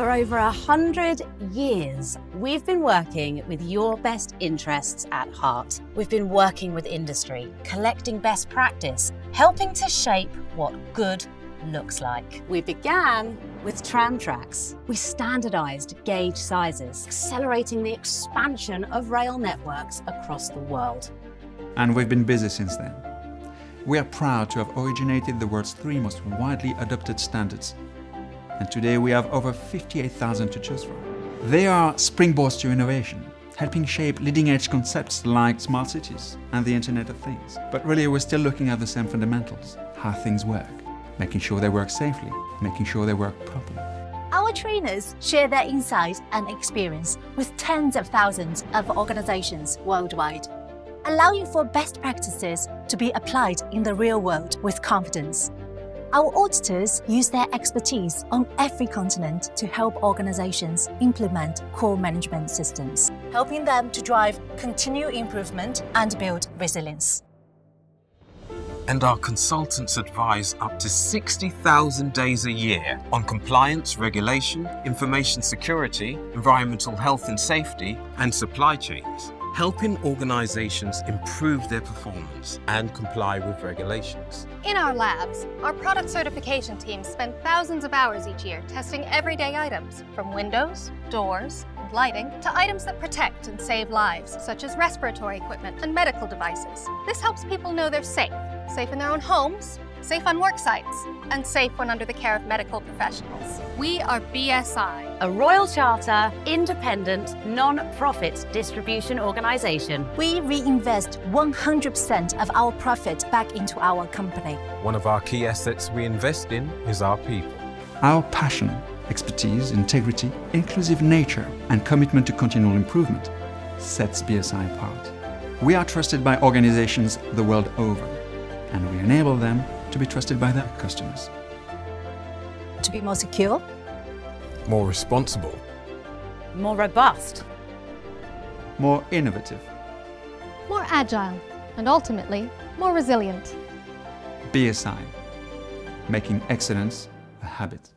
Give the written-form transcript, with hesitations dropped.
For over 100 years, we've been working with your best interests at heart. We've been working with industry, collecting best practice, helping to shape what good looks like. We began with tram tracks. We standardized gauge sizes, accelerating the expansion of rail networks across the world. And we've been busy since then. We are proud to have originated the world's three most widely adopted standards. And today we have over 58,000 to choose from. They are springboards to innovation, helping shape leading-edge concepts like smart cities and the Internet of Things. But really, we're still looking at the same fundamentals, how things work, making sure they work safely, making sure they work properly. Our trainers share their insights and experience with tens of thousands of organizations worldwide, allowing for best practices to be applied in the real world with confidence. Our auditors use their expertise on every continent to help organizations implement core management systems, helping them to drive continued improvement and build resilience. And our consultants advise up to 60,000 days a year on compliance, regulation, information security, environmental health and safety, and supply chains, helping organizations improve their performance and comply with regulations. In our labs, our product certification teams spend thousands of hours each year testing everyday items, from windows, doors, and lighting, to items that protect and save lives, such as respiratory equipment and medical devices. This helps people know they're safe, safe in their own homes, safe on work sites, and safe when under the care of medical professionals. We are BSI, a Royal Charter, independent, non-profit distribution organisation. We reinvest 100% of our profit back into our company. One of our key assets we invest in is our people. Our passion, expertise, integrity, inclusive nature, and commitment to continual improvement sets BSI apart. We are trusted by organisations the world over, and we enable them to be trusted by their customers. To be more secure, more responsible, more robust, more innovative, more agile, and ultimately, more resilient. BSI, making excellence a habit.